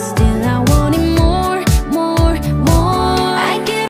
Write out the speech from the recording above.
lost in